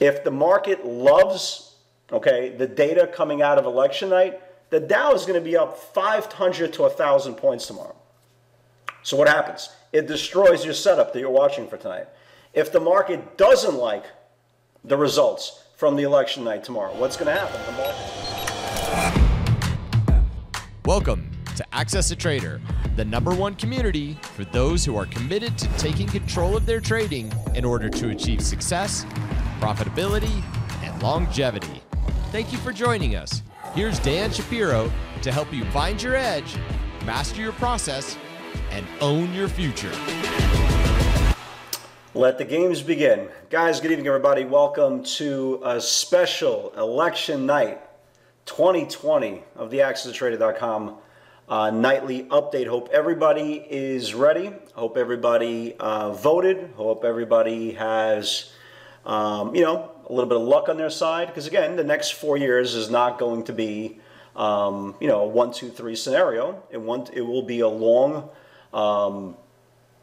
If the market loves, okay, the data coming out of election night, the Dow is going to be up 500 to 1,000 points tomorrow. So what happens? It destroys your setup that you're watching for tonight. If the market doesn't like the results from the election night tomorrow, what's going to happen? Welcome to Access a Trader, the #1 community for those who are committed to taking control of their trading in order to achieve success, profitability, and longevity. Thank you for joining us. Here's Dan Shapiro to help you find your edge, master your process, and own your future. Let the games begin. Guys, good evening, everybody. Welcome to a special election night 2020 of the AccessTrader.com nightly update. Hope everybody is ready. Hope everybody voted. Hope everybody has, you know, a little bit of luck on their side. Because again, the next 4 years is not going to be, you know, a 1-2-3 scenario. It will be a long,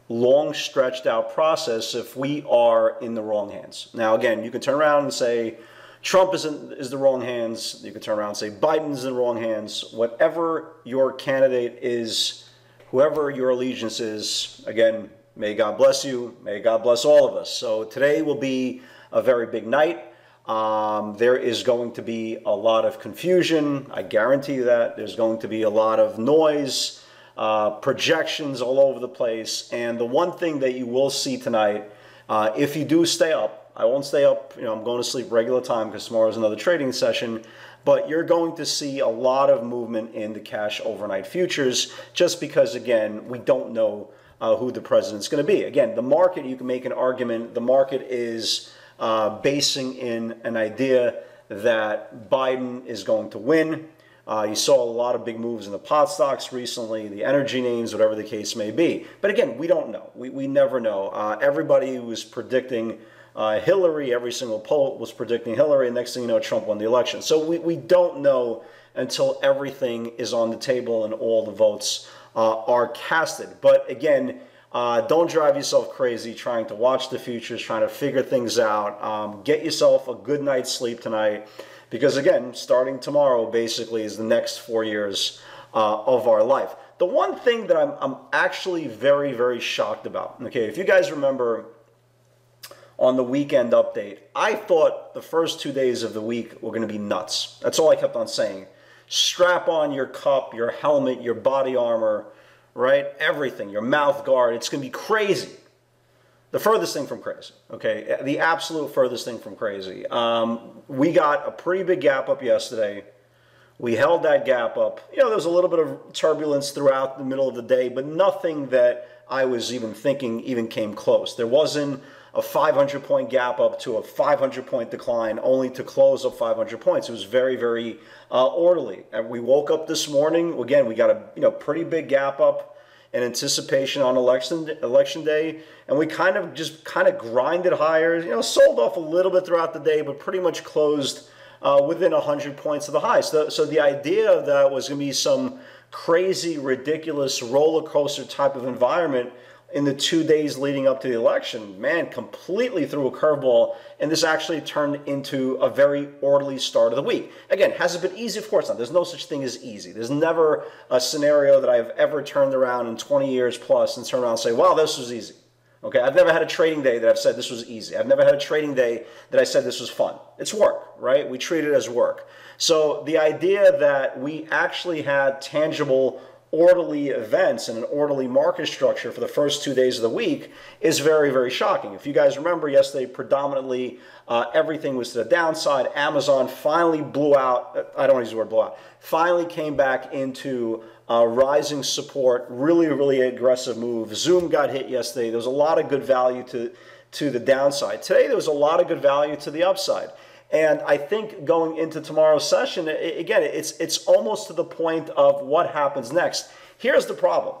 long stretched out process if we are in the wrong hands. Now, again, you can turn around and say Trump is the wrong hands. You can turn around and say Biden's in the wrong hands. Whatever your candidate is, whoever your allegiance is, again, may God bless you. May God bless all of us. So today will be a very big night. There is going to be a lot of confusion. I guarantee you that. There's going to be a lot of noise, projections all over the place. And the one thing that you will see tonight, if you do stay up — I won't stay up, you know, I'm going to sleep regular time because tomorrow's another trading session — but you're going to see a lot of movement in the cash overnight futures, just because, again, we don't know who the president's going to be. Again, the market, you can make an argument, the market is basing in an idea that Biden is going to win. You saw a lot of big moves in the pot stocks recently, the energy names, whatever the case may be. But again, we don't know. We never know. Everybody was predicting Hillary. Every single poll was predicting Hillary. And next thing you know, Trump won the election. So we don't know until everything is on the table and all the votes are casted. But again, don't drive yourself crazy trying to watch the futures, trying to figure things out. Get yourself a good night's sleep tonight, because again, starting tomorrow basically is the next 4 years of our life. The one thing that I'm actually very, very shocked about, okay, if you guys remember on the weekend update, I thought the first 2 days of the week were going to be nuts. That's all I kept on saying. Strap on your cup, your helmet, your body armor, right? Everything, your mouth guard. It's going to be crazy. The furthest thing from crazy, okay? The absolute furthest thing from crazy. We got a pretty big gap up yesterday. We held that gap up. You know, there was a little bit of turbulence throughout the middle of the day, but nothing that I was even thinking even came close. There wasn't a 500-point gap up to a 500-point decline, only to close up 500 points. It was very, very orderly. And we woke up this morning. Again, we got a, you know, pretty big gap up in anticipation on election day, and we kind of just grinded higher, you know, sold off a little bit throughout the day, but pretty much closed within 100 points of the high. So the idea of that was going to be some crazy, ridiculous roller coaster type of environment in the 2 days leading up to the election, man, completely threw a curveball, and this actually turned into a very orderly start of the week. Again, has it been easy? Of course not. There's no such thing as easy. There's never a scenario that I've ever turned around in 20 years plus and turned around and say, wow, this was easy. Okay, I've never had a trading day that I've said this was easy. I've never had a trading day that I said this was fun. It's work, right? We treat it as work. So the idea that we actually had tangible orderly events and an orderly market structure for the first 2 days of the week is very, very shocking. If you guys remember yesterday, predominantly everything was to the downside. Amazon finally blew out — I don't use the word blow out — finally came back into rising support, really, really aggressive move. Zoom got hit yesterday. There was a lot of good value to the downside. Today, there was a lot of good value to the upside. And I think going into tomorrow's session, again, it's almost to the point of what happens next. Here's the problem.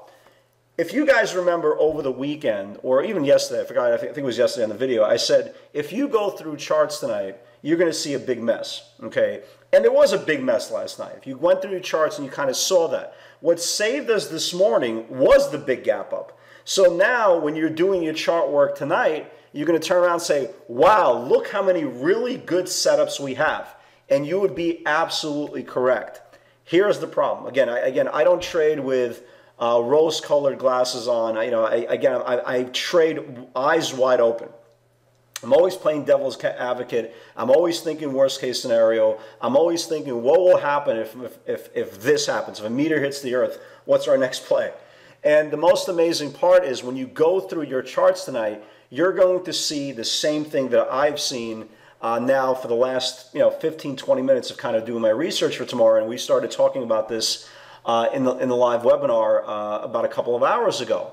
If you guys remember over the weekend, or even yesterday — I forgot, I think it was yesterday on the video — I said, if you go through charts tonight, you're going to see a big mess, okay? And there was a big mess last night. If you went through the charts and you kind of saw that. What saved us this morning was the big gap up. So now when you're doing your chart work tonight, you're going to turn around and say, wow, look how many really good setups we have. And you would be absolutely correct. Here's the problem. Again, I don't trade with rose-colored glasses on. I trade eyes wide open. I'm always playing devil's advocate. I'm always thinking worst-case scenario. I'm always thinking, what will happen if this happens? If a meteor hits the Earth, what's our next play? And the most amazing part is when you go through your charts tonight, you're going to see the same thing that I've seen now for the last 15, 20 minutes of kind of doing my research for tomorrow. And we started talking about this in the live webinar about a couple of hours ago.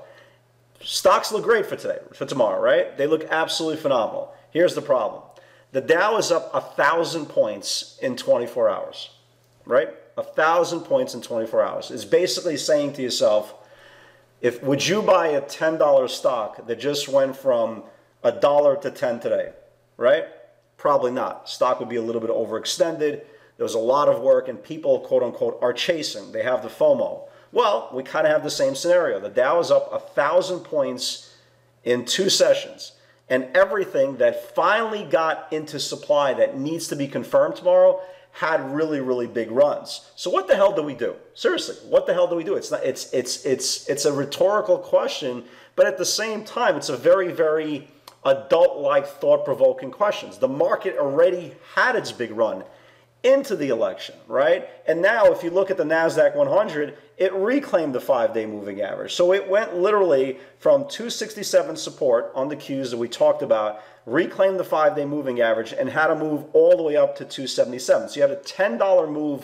Stocks look great for tomorrow, right? They look absolutely phenomenal. Here's the problem. The Dow is up 1,000 points in 24 hours, right? 1,000 points in 24 hours. It's basically saying to yourself, would you buy a $10 stock that just went from $1 to $10 today, right? Probably not. Stock would be a little bit overextended. There was a lot of work, and people, quote unquote, are chasing. They have the FOMO. Well, we kind of have the same scenario. The Dow is up 1,000 points in 2 sessions, and everything that finally got into supply that needs to be confirmed tomorrow had really, really big runs. So what the hell do we do? Seriously, what the hell do we do? It's a rhetorical question, but at the same time, it's a very, very adult-like, thought-provoking questions. The market already had its big run into the election, right? And now if you look at the Nasdaq 100, it reclaimed the 5-day moving average. So it went literally from 267 support on the Qs that we talked about, reclaimed the 5-day moving average, and had a move all the way up to 277. So you had a $10 move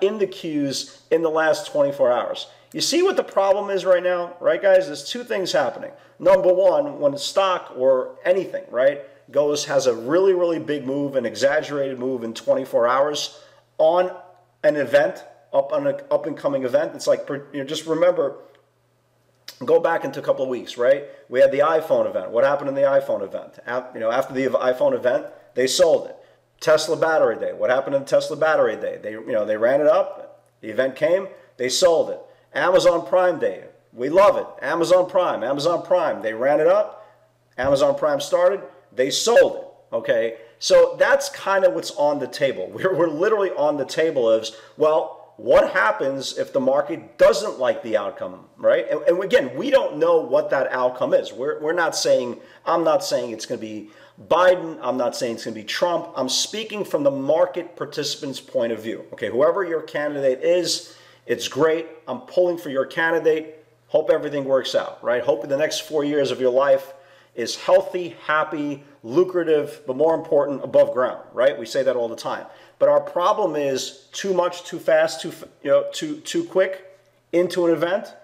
in the Qs in the last 24 hours. You see what the problem is right now, right guys? There's 2 things happening. Number one, when a stock or anything, right, has a really, really big move, an exaggerated move in 24 hours on an event, on an up-and-coming event. It's like, just remember, go back into a couple of weeks, right? We had the iPhone event. What happened in the iPhone event? After the iPhone event, they sold it. Tesla Battery Day. What happened in Tesla Battery Day? They ran it up. The event came. They sold it. Amazon Prime Day. We love it. Amazon Prime. Amazon Prime. They ran it up. Amazon Prime started. They sold it, okay? So that's kind of what's on the table. We're literally on the table is, well, what happens if the market doesn't like the outcome, right? And again, we don't know what that outcome is. We're not saying, I'm not saying it's going to be Biden. I'm not saying it's going to be Trump. I'm speaking from the market participants' point of view, okay? Whoever your candidate is, it's great. I'm pulling for your candidate. Hope everything works out, right? Hope in the next 4 years of your life is healthy, happy, lucrative, but more important, above ground, right? We say that all the time. But our problem is too much, too fast, too quick into an event.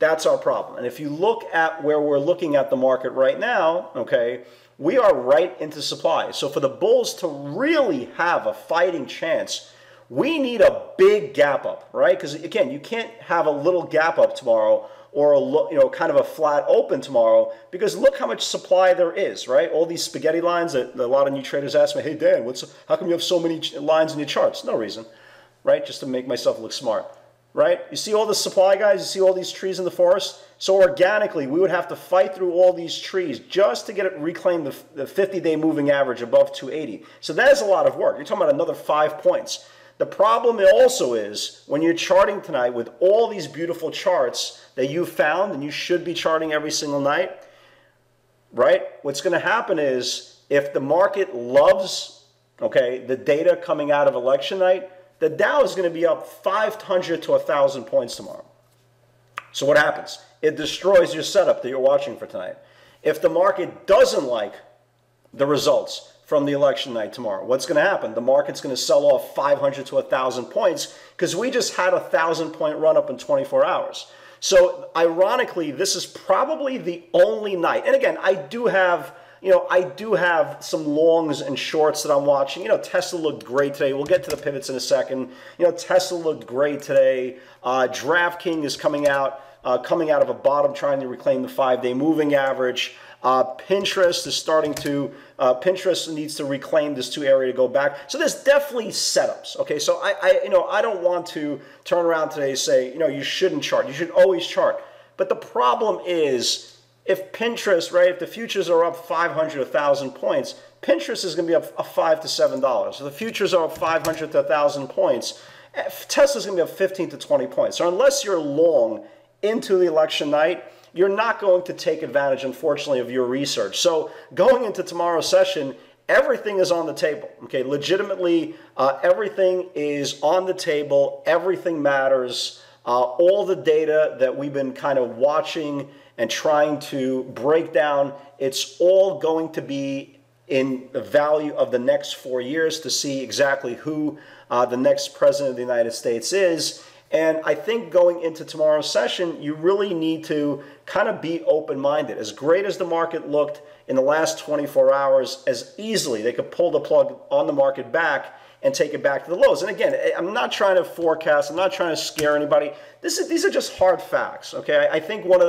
That's our problem. And if you look at where we're looking at the market right now, okay, we are right into supply. So for the bulls to really have a fighting chance, we need a big gap up, right? Because again, you can't have a little gap up tomorrow or kind of a flat open tomorrow, because look how much supply there is, right? All these spaghetti lines that a lot of new traders ask me, hey Dan, how come you have so many lines in your charts? No reason, right? Just to make myself look smart, right? You see all the supply, guys? You see all these trees in the forest? So organically, we would have to fight through all these trees just to get it reclaimed the 50-day moving average above 280. So that is a lot of work. You're talking about another 5 points. The problem also is when you're charting tonight with all these beautiful charts that you found and you should be charting every single night, right? What's going to happen is if the market loves, okay, the data coming out of election night, the Dow is going to be up 500 to 1,000 points tomorrow. So what happens? It destroys your setup that you're watching for tonight. If the market doesn't like the results from the election night tomorrow, what's going to happen? The market's going to sell off 500 to 1,000 points because we just had a 1,000-point run-up in 24 hours. So ironically, this is probably the only night. And again, I do have some longs and shorts that I'm watching. Tesla looked great today. We'll get to the pivots in a second. Tesla looked great today. DraftKings is coming out of a bottom, trying to reclaim the 5-day moving average. Pinterest is starting to, Pinterest needs to reclaim this 2 area to go back. So there's definitely setups, okay? So I don't want to turn around today and say, you shouldn't chart. You should always chart. But the problem is if Pinterest, right, if the futures are up 500, 1,000 points, Pinterest is going to be up $5 to $7. So the futures are up 500 to 1,000 points. Tesla's going to be up 15 to 20 points. So unless you're long into the election night, you're not going to take advantage, unfortunately, of your research. So going into tomorrow's session, everything is on the table, okay? Legitimately, everything is on the table. Everything matters. All the data that we've been kind of watching and trying to break down, it's all going to be in the value of the next 4 years to see exactly who the next president of the United States is. And I think going into tomorrow's session, you really need to kind of be open-minded. As great as the market looked in the last 24 hours, as easily they could pull the plug on the market back and take it back to the lows. And again, I'm not trying to forecast. I'm not trying to scare anybody. These are just hard facts, okay? I think one of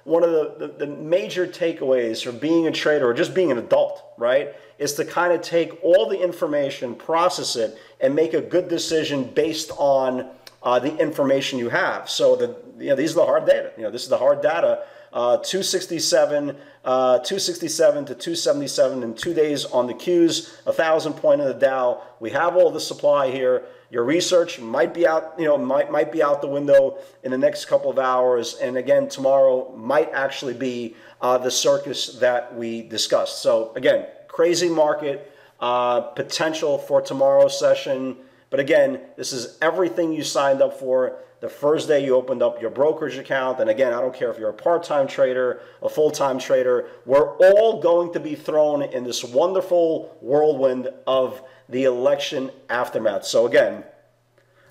the major takeaways from being a trader or just being an adult, right, is to kind of take all the information, process it, and make a good decision based on the information you have. So these are the hard data. This is the hard data. 267 to 277 in 2 days on the Qs, 1,000 points in the Dow. We have all the supply here. Your research might be out, might be out the window in the next couple of hours. And again, tomorrow might actually be the circus that we discussed. So again, crazy market potential for tomorrow's session. But again, this is everything you signed up for the first day you opened up your brokerage account. And again, I don't care if you're a part-time trader, a full-time trader, we're all going to be thrown in this wonderful whirlwind of the election aftermath. So again,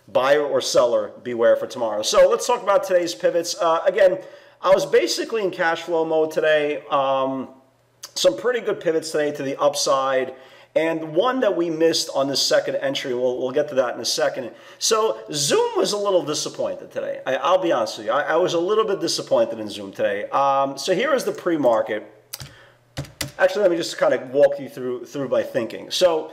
buyer or seller, beware for tomorrow. So let's talk about today's pivots. Again, I was basically in cash flow mode today. Some pretty good pivots today to the upside. And one that we missed on the second entry, we'll get to that in a second. So Zoom was a little disappointed today. I'll be honest with you. I was a little bit disappointed in Zoom today. So here is the pre-market. Actually, let me just kind of walk you through my thinking. So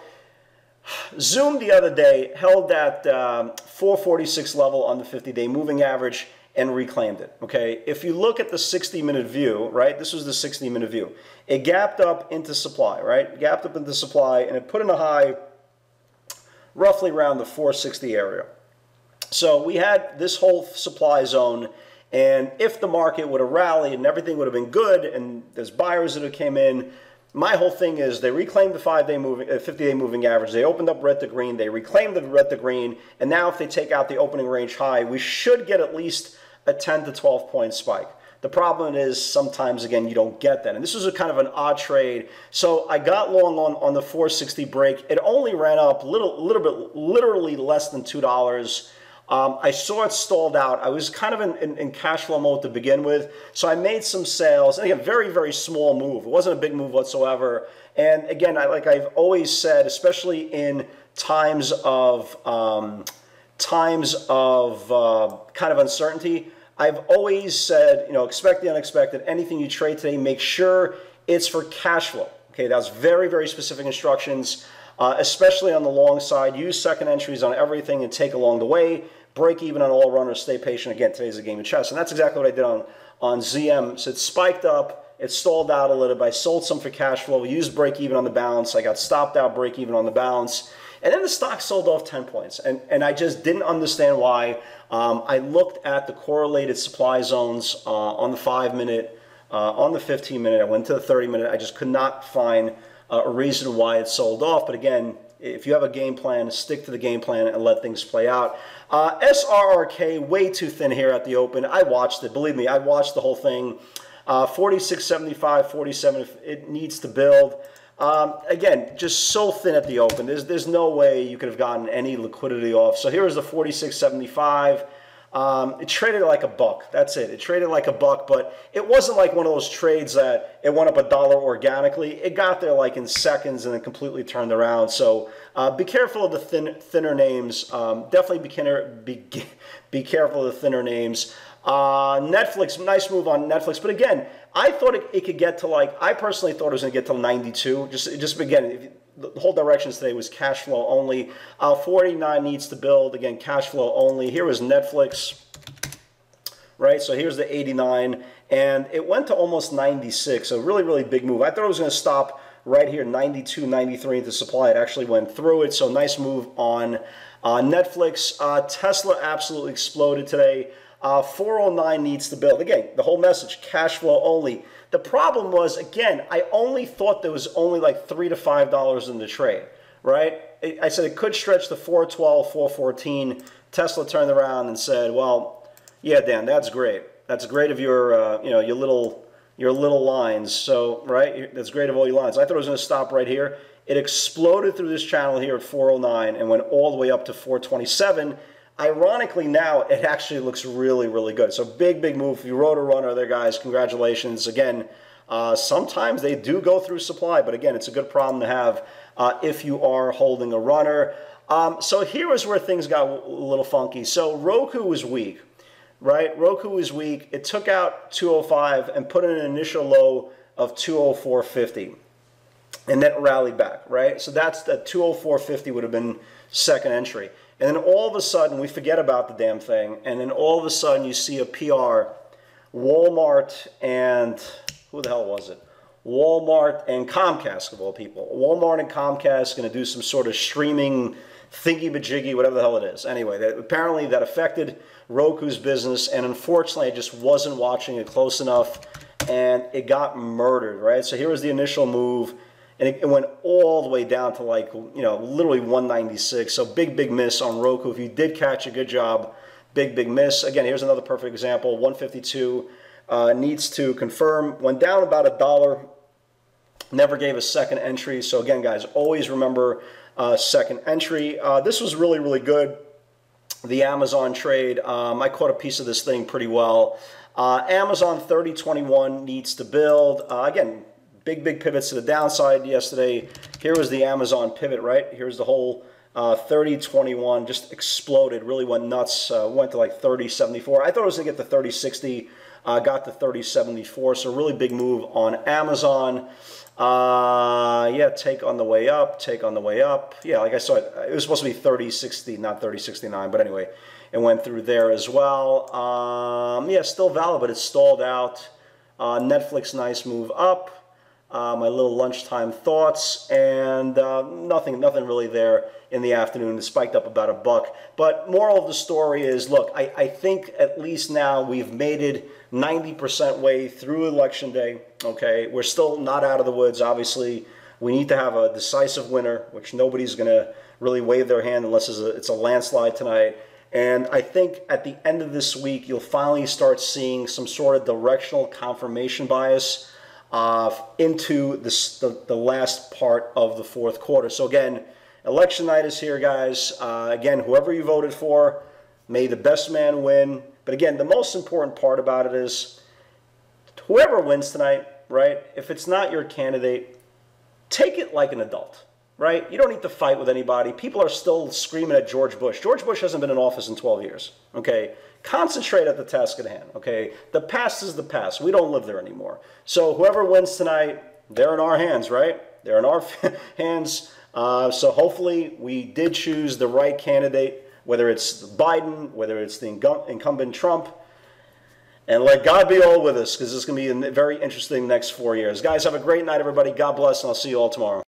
Zoom the other day held that 446 level on the 50-day moving average and reclaimed it, okay? If you look at the 60-minute view, right, this was the 60-minute view. It gapped up into supply, right? Gapped up into supply, and it put in a high roughly around the 460 area. So we had this whole supply zone, and if the market would have rallied and everything would have been good, and there's buyers that have came in, my whole thing is they reclaimed the 50-day moving average. They opened up red to green. They reclaimed the red to green, and now if they take out the opening range high, we should get at least a 10 to 12 point spike. The problem is sometimes, again, you don't get that. And this was a kind of an odd trade. So I got long on the 460 break. It only ran up a little bit, literally less than $2. I saw it stalled out. I was kind of in cash flow mode to begin with. So I made some sales. And again, very, very small move. It wasn't a big move whatsoever. And again, like I've always said, especially in times of kind of uncertainty, I've always said, expect the unexpected. Anything you trade today, make sure it's for cash flow. Okay, that's very, very specific instructions, especially on the long side. Use second entries on everything and take along the way. Break even on all runners. Stay patient. Again, today's a game of chess. And that's exactly what I did on ZM. So it spiked up. It stalled out a little bit. I sold some for cash flow. Used break even on the bounce. I got stopped out break even on the bounce. And then the stock sold off 10 points. And I just didn't understand why. I looked at the correlated supply zones on the 5-minute, on the 15-minute. I went to the 30-minute. I just could not find a reason why it sold off. But again, if you have a game plan, stick to the game plan and let things play out. SRRK, way too thin here at the open. I watched it. Believe me, I watched the whole thing. 46.75, 47, it needs to build. Again, just so thin at the open. There's no way you could have gotten any liquidity off. So here is the 46.75. It traded like a buck. That's it. It traded like a buck, but it wasn't like one of those trades that it went up $1 organically. It got there like in seconds and then completely turned around. So be careful of the thinner names. Definitely be careful of the thinner names. Netflix, nice move on Netflix. But again, I thought it could get to I personally thought it was going to get to 92. Just again, the whole directions today was cash flow only. 49 needs to build. Again, cash flow only. Here is Netflix. right? So here's the 89, and it went to almost 96, so really, really big move. I thought it was going to stop right here, 92, 93 into supply. It actually went through it, so nice move on Netflix. Tesla absolutely exploded today. 409 needs to build. Again, the whole message, cash flow only. The problem was, again, I only thought there was only like $3 to $5 in the trade, right? I said it could stretch to 412, 414. Tesla turned around and said, well, yeah, Dan, that's great. That's great of your, you know, your little lines. So, right, that's great of all your lines. I thought it was going to stop right here. It exploded through this channel here at 409 and went all the way up to 427. Ironically, now it actually looks really, really good. So big, big move. If you rode a runner there, guys, congratulations. Again, sometimes they do go through supply, but again, it's a good problem to have if you are holding a runner. So here is where things got a little funky. So Roku was weak, right? Roku is weak. It took out 205 and put in an initial low of 204.50 and then rallied back, right? So that's the 204.50 would have been second entry. And then all of a sudden, we forget about the damn thing. And then all of a sudden, you see a PR, Walmart and, who the hell was it? Walmart and Comcast, of all people. Walmart and Comcast going to do some sort of streaming thingy-majiggy, whatever the hell it is. Anyway, that, apparently that affected Roku's business. And unfortunately, I just wasn't watching it close enough. And it got murdered, right? So here was the initial move. And it went all the way down to like, you know, literally 196. So big, big miss on Roku. If you did catch a good job, big, big miss. Again, here's another perfect example. 152 needs to confirm. Went down about $1. Never gave a second entry. So again, guys, always remember second entry. This was really, really good. The Amazon trade. I caught a piece of this thing pretty well. Amazon 3021 needs to build. Again, big, big pivots to the downside yesterday. Here was the Amazon pivot, right? Here's the whole 30-21 just exploded, really went nuts, went to like 30-74. I thought it was going to get to 30-60, got to 30-74, so really big move on Amazon. Yeah, take on the way up, take on the way up. Yeah, like I saw, it was supposed to be 30-60, not 30-69, but anyway, it went through there as well. Yeah, still valid, but it stalled out. Netflix, nice move up. My little lunchtime thoughts, and nothing really there in the afternoon. It spiked up about $1. But moral of the story is, look, I think at least now we've made it 90% way through Election Day, okay? We're still not out of the woods, obviously. We need to have a decisive winner, which nobody's going to really wave their hand unless it's a landslide tonight. And I think at the end of this week, you'll finally start seeing some sort of directional confirmation bias into the last part of the fourth quarter. So again, election night is here, guys. Again, whoever you voted for, may the best man win. But again, the most important part about it is whoever wins tonight, right? If it's not your candidate, take it like an adult, right? You don't need to fight with anybody. People are still screaming at George Bush. George Bush hasn't been in office in 12 years, okay? Concentrate at the task at hand, okay? The past is the past. We don't live there anymore. So whoever wins tonight, they're in our hands, right? They're in our hands. So hopefully we did choose the right candidate, whether it's Biden, whether it's the incumbent Trump. And let God be all with us, because it's going to be a very interesting next 4 years. Guys, have a great night, everybody. God bless, and I'll see you all tomorrow.